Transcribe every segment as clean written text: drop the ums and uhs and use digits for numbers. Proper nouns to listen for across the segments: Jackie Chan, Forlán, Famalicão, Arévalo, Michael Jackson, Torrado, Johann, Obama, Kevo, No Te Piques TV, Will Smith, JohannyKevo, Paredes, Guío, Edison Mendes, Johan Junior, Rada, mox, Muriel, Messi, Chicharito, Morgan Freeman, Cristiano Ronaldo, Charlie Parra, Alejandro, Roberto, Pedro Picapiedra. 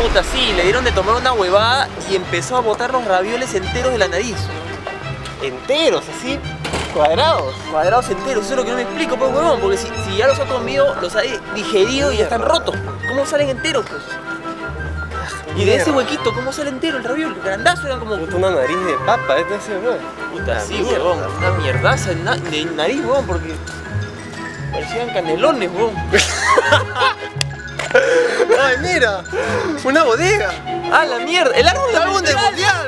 Puta, sí, le dieron de tomar una huevada y empezó a botar los ravioles enteros de la nariz. Enteros, así, cuadrados. Cuadrados enteros, eso es lo que no me explico, pues, huevón. Porque si ya los ha comido, los ha digerido y ya están rotos. ¿Cómo salen enteros, pues? Y de ese huequito, ¿cómo sale entero el raviol? Grandazo, eran como... Puta, una nariz de papa, ¿eh? Puta, sí, huevón, una mierdaza de nariz, huevón, porque... parecían canelones, huevón. ¡Ay, mira! ¡Una bodega! ¡Ah, la mierda! ¡El árbol del mundial!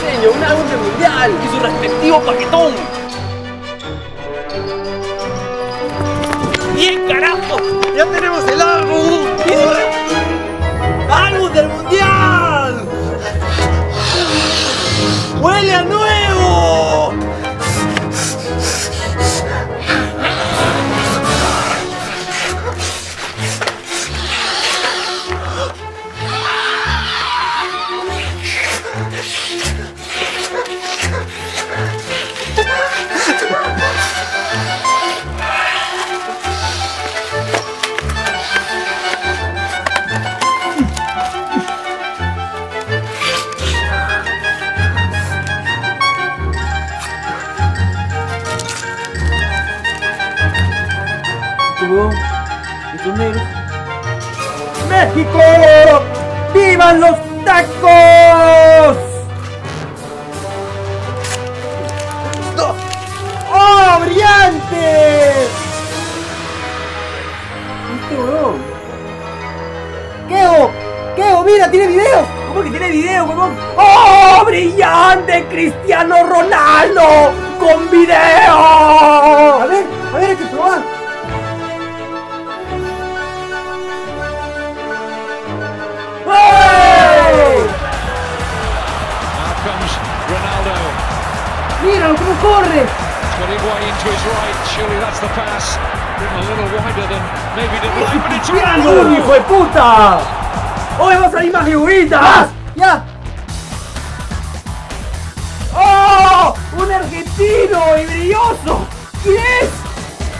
¡Señor, un árbol del mundial! ¡Y su respectivo paquetón! ¡Bien, carajo! ¡Ya tenemos el árbol! ¡Árbol del mundial! ¡Huele a nuevo! ¡México! ¡Vivan los tacos! ¡Oh, brillante! ¡Este huevón! ¡Kevo! ¡Kevo, mira, tiene video! ¿Cómo que tiene video, huevón? ¡Oh, brillante! ¡Cristiano Ronaldo! ¡Con video! A ver, hay que probar. ¡Míralo cómo corre! ¡Míralo, hijo de puta! ¡Hoy va a salir más juguitas! ¡Ya! ¡Oh! ¡Un argentino y brilloso! ¿Quién es?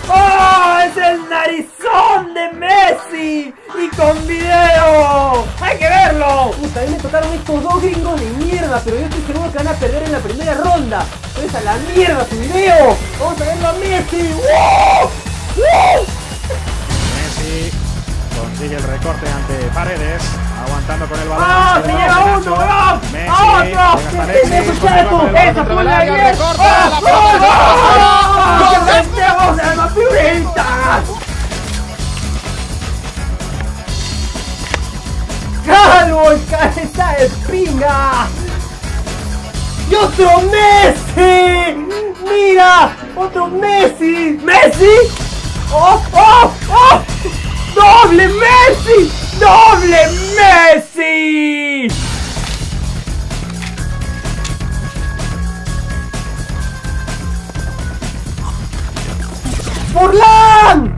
¡Oh! ¡Es el narizón de Messi! ¡Y con video! ¡Hay que verlo! Puta, a mí me tocaron estos dos gringos de mierda, pero yo estoy seguro que van a perder en la primera ronda. ¡Pues a la mierda su video! ¡Vamos a verlo a Messi! ¡Wow! ¡Wow! Messi consigue el recorte ante Paredes, aguantando con el balón. ¡Ah! ¡Se lleva uno! ¡Ah! ¡Ah! ¡Ah! ¡Qué tiene su chato! ¡Esa fue la mierda! ¡Ah! ¡Ah! ¡Ah! ¡Ah! ¡Calvo! ¡Cabeza de pinga! ¡Y otro Messi! ¡Mira! ¡Otro Messi! ¡Messi! ¡Oh! ¡Oh! ¡Oh! ¡Doble Messi! ¡Doble Messi! ¡Forlán!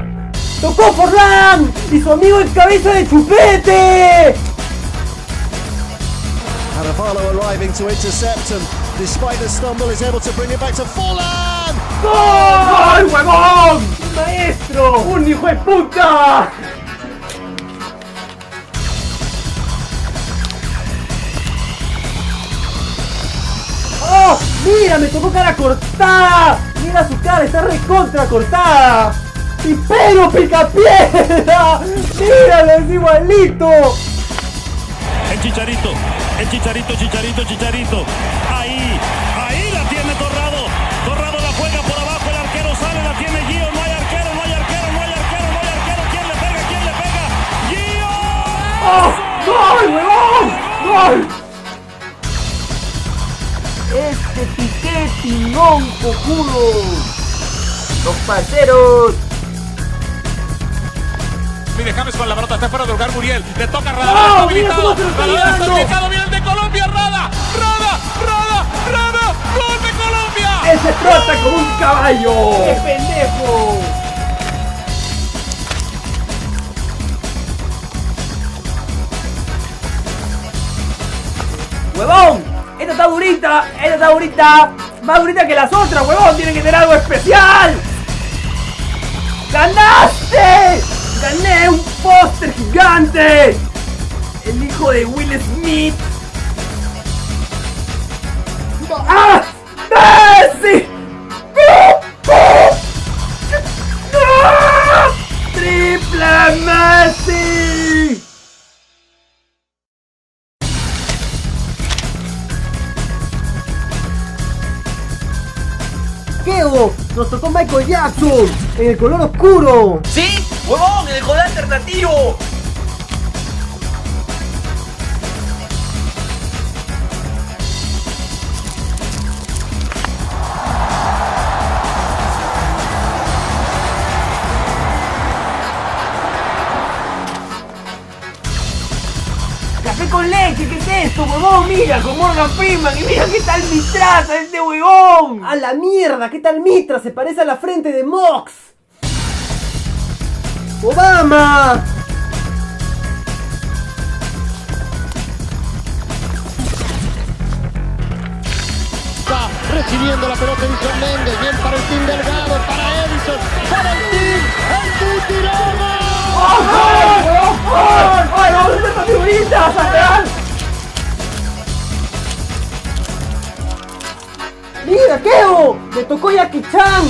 ¡Tocó Forlán! ¡Y su amigo el cabeza de chupete! Arévalo arriving to intercept him. Despite the stumble, is able to bring it back to Forlán. ¡Gol, huevón! ¡Un maestro! ¡Un hijo de puta! ¡Oh! ¡Mira! ¡Me tocó cara cortada! ¡Mira su cara! ¡Está recontra cortada! ¡Y Pedro Picapiedra! ¡Míralo! ¡Es igualito! ¡El Chicharito! El Chicharito, Chicharito. Ahí la tiene Torrado. Torrado la juega por abajo, el arquero sale, la tiene Guío, no hay arquero. ¿Quién le pega? ¡Guío! ¡Oh! ¡Gol, huevón! ¡Gol! Este piqué tirón cojudo. Los parceros. Mire, James con la brota, está fuera de lugar Muriel, le toca a Rada, está habilitado, Rada está habilitado, viene el de Colombia, Rada, gol de Colombia. Ese trota como un caballo. ¡Qué pendejo! ¡Huevón! Esta está durita, más durita que las otras, huevón, tiene que tener algo especial. ¡Ganaste! ¡Gané un póster gigante! El hijo de Will Smith. No. ¡Ah! ¡Messi! ¡Triple Messi! ¡Kevo! ¡Nos tocó Michael Jackson! ¡En el color oscuro! ¡Sí! ¡Huevón! ¡En el color alternativo! Con leche, ¿qué es esto, huevón? Mira, con Morgan Freeman, y mira qué tal Mitraza este huevón. A la mierda, qué tal Mitra, se parece a la frente de Mox. Obama. Está recibiendo la pelota Edison Mendes, bien para el team delgado, para Edison, para el team, el tirón. ¡Mira, Kevo! ¡Me tocó Jackie Chan!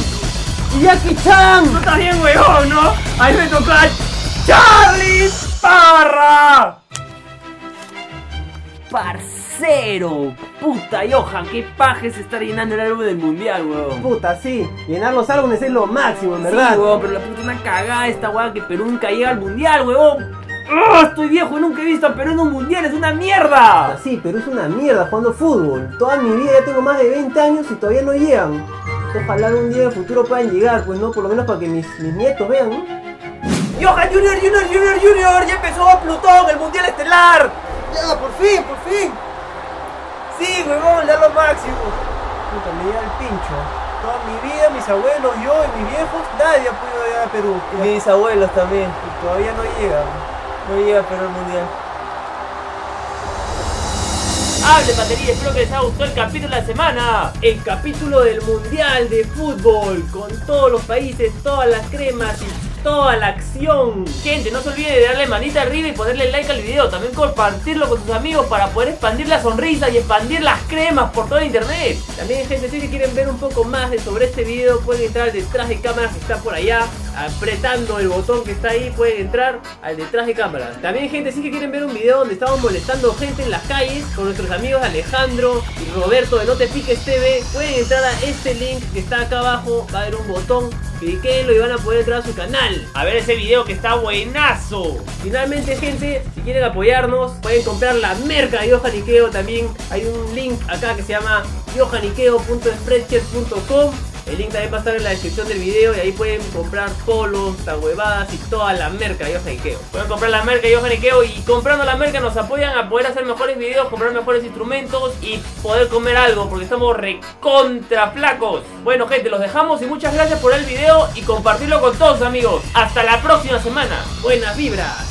¡Y Jackie Chan! ¡No estás bien, huevón, no! ¡A mí me tocó a Charlie Parra! ¡Parcero! ¡Puta, Johan! ¡Qué paja se está llenando el álbum del mundial, huevón! ¡Puta, sí! Llenar los álbumes es lo máximo, en verdad. Sí, huevón, pero la puta una cagada esta huevada que Perú nunca llega al mundial, huevón. ¡Oh, estoy viejo! Nunca he visto a Perú en un mundial, es una mierda. Sí, Perú es una mierda jugando fútbol. Toda mi vida ya tengo más de 20 años y todavía no llegan. Ojalá algún día en el futuro puedan llegar, pues no, por lo menos para que mis nietos vean, ¿no? ¡Johan Junior! ¡Ya empezó Plutón, el mundial estelar! ¡Ya, por fin, por fin! ¡Sí, huevón, ya lo máximo! Puta, me llega el pincho. Toda mi vida, mis abuelos, yo y mis viejos, nadie ha podido llegar a Perú. Y mis abuelos también. Y todavía no llegan. No llega Perú al mundial. Hable, batería, espero que les haya gustado el capítulo de la semana. El capítulo del mundial de fútbol, con todos los países, todas las cremas y toda la acción. Gente, no se olviden de darle manita arriba y ponerle like al video. También compartirlo con sus amigos para poder expandir la sonrisa y expandir las cremas por todo internet. También, gente, si quieren ver un poco más sobre este video, pueden entrar al detrás de cámaras que está por allá. Apretando el botón que está ahí pueden entrar al detrás de cámara. También, gente, si quieren ver un video donde estamos molestando gente en las calles con nuestros amigos Alejandro y Roberto de No Te Piques TV, pueden entrar a este link que está acá abajo. Va a haber un botón, cliquenlo y van a poder entrar a su canal a ver ese video que está buenazo. Finalmente, gente, si quieren apoyarnos, pueden comprar la merca de JohannyKevo. También hay un link acá que se llama JohannyKevo.spreadshirt.com. El link también va a estar en la descripción del video y ahí pueden comprar polos, huevadas y toda la merca de JohannyKevo. Pueden comprar la merca de JohannyKevo y comprando la merca nos apoyan a poder hacer mejores videos, comprar mejores instrumentos y poder comer algo porque estamos recontra flacos. Bueno, gente, los dejamos y muchas gracias por el video y compartirlo con todos, amigos. Hasta la próxima semana. Buenas vibras.